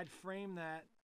I'd frame that